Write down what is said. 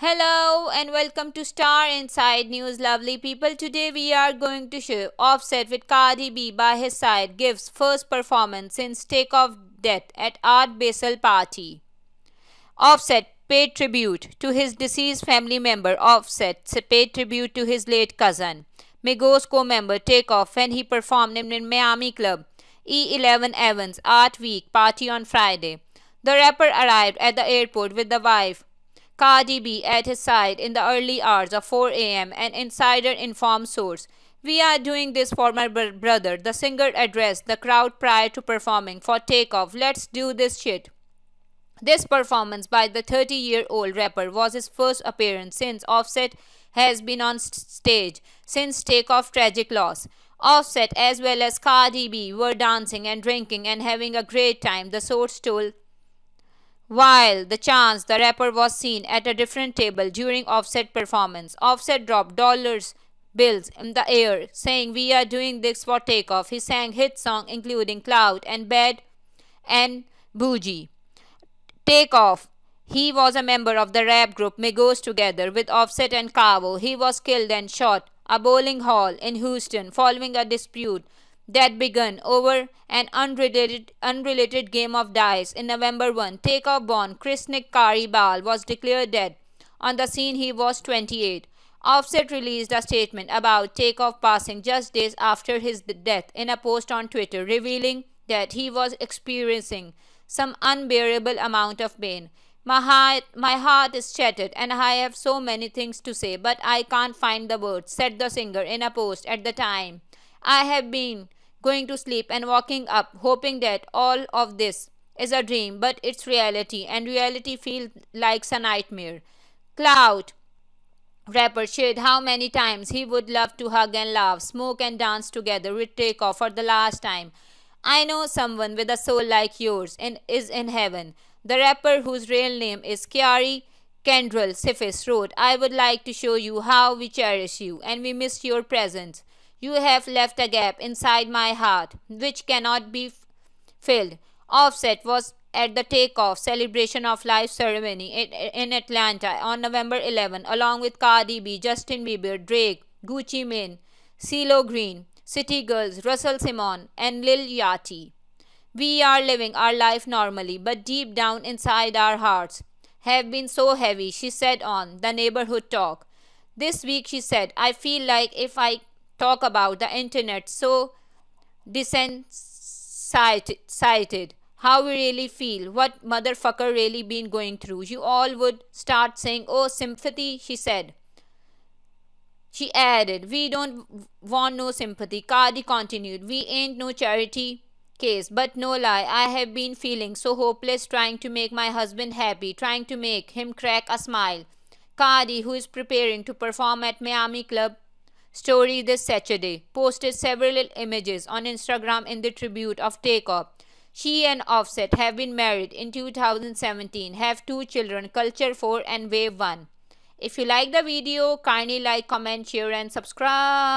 Hello and welcome to Star Inside News, lovely people. Today we are going to show Offset with Cardi B by his side gives first performance since Takeoff death at Art Basel party. Offset paid tribute to his deceased family member. Offset paid tribute to his late cousin, Migos co-member Takeoff, when he performed him in Miami club e11even's Art Week party on Friday. The rapper arrived at the airport with the wife, Cardi B, at his side in the early hours of 4 a.m., an insider informed source. "We are doing this for my brother," the singer addressed the crowd prior to performing for Takeoff. "Let's do this shit." This performance by the 30-year-old rapper was his first appearance since Offset has been on stage since Takeoff's tragic loss. Offset as well as Cardi B were dancing and drinking and having a great time, the source told. While the chance the rapper was seen at a different table during Offset performance, Offset dropped dollar bills in the air, saying, "We are doing this for Takeoff." He sang hit songs including "Cloud" and "Bad" and "Bougie." Takeoff, he was a member of the rap group Migos together with Offset and Quavo. He was killed and shot at a bowling hall in Houston following a dispute that began over an unrelated game of dice. In November 1, Takeoff born Krishnik Kiari Bal was declared dead. On the scene, he was 28. Offset released a statement about Takeoff passing just days after his death in a post on Twitter, revealing that he was experiencing some unbearable amount of pain. My heart is shattered and I have so many things to say, but I can't find the words," said the singer in a post. "At the time, I have been going to sleep and waking up hoping that all of this is a dream, but it's reality, and reality feels like a nightmare." Cloud rapper shared how many times he would love to hug and laugh, smoke and dance together with Takeoff for the last time. "I know someone with a soul like yours and is in heaven." The rapper, whose real name is Kiari Kendrell Cephas, wrote, "I would like to show you how we cherish you and we miss your presence. You have left a gap inside my heart which cannot be filled." Offset was at the Takeoff celebration of life ceremony in Atlanta on November 11 along with Cardi B, Justin Bieber, Drake, Gucci Mane, CeeLo Green, City Girls, Russell Simon and Lil Yachty. "We are living our life normally, but deep down inside our hearts have been so heavy," she said on the neighborhood talk. This week she said, "I feel like if I talk about the internet so desensitized, how we really feel, what motherfucker really been going through, you all would start saying, oh, sympathy," she said. She added, "We don't want no sympathy." Cardi continued, "We ain't no charity case, but no lie, I have been feeling so hopeless, trying to make my husband happy, trying to make him crack a smile." Cardi, who is preparing to perform at Miami Club Story this Saturday, posted several images on Instagram in the tribute of Takeoff. She and Offset have been married in 2017, have 2 children, Culture 4 and Wave 1. If you like the video, kindly like, comment, share and subscribe.